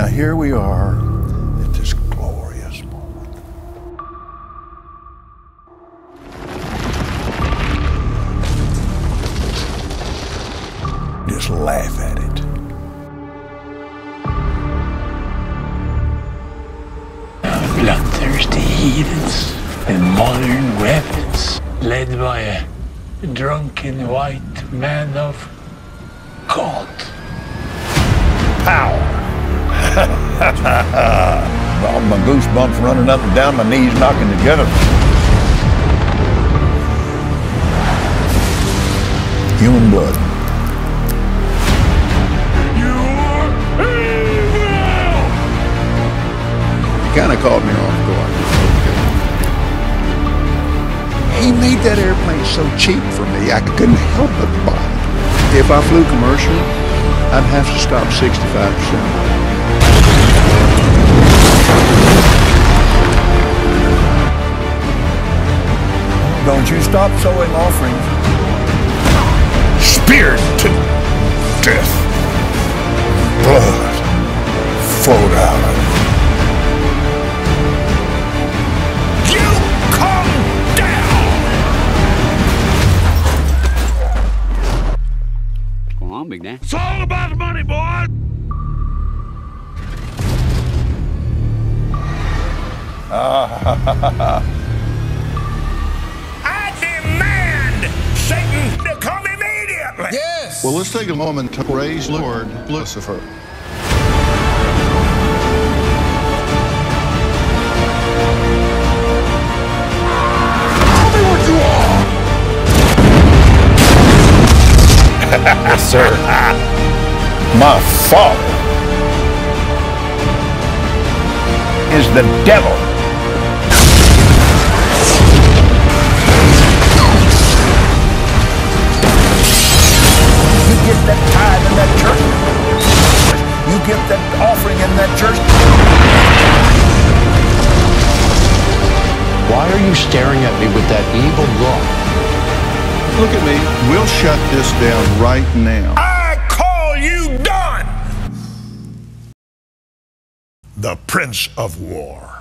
Now here we are at this glorious moment. Just laugh at it. Bloodthirsty heathens and modern rebels led by a drunken white man of God. Power. All my goosebumps running up and down, my knees knocking together. Human blood. You are evil! He kind of caught me off guard. He made that airplane so cheap for me, I couldn't help but buy it. If I flew commercial, I'd have to stop 65%. Don't you stop sowing offerings. Speared to death. Blood flowed out of it. You come down! What's going on, Big Dan? It's all about money, boy! I demand Satan to come immediately. Yes. Well, let's take a moment to praise Lord Lucifer. Tell me what you are. Yes, sir. My father is the devil. You get that tithe in that church. You get that offering in that church. Why are you staring at me with that evil look? Look at me. We'll shut this down right now. I call you done! The Prince of War.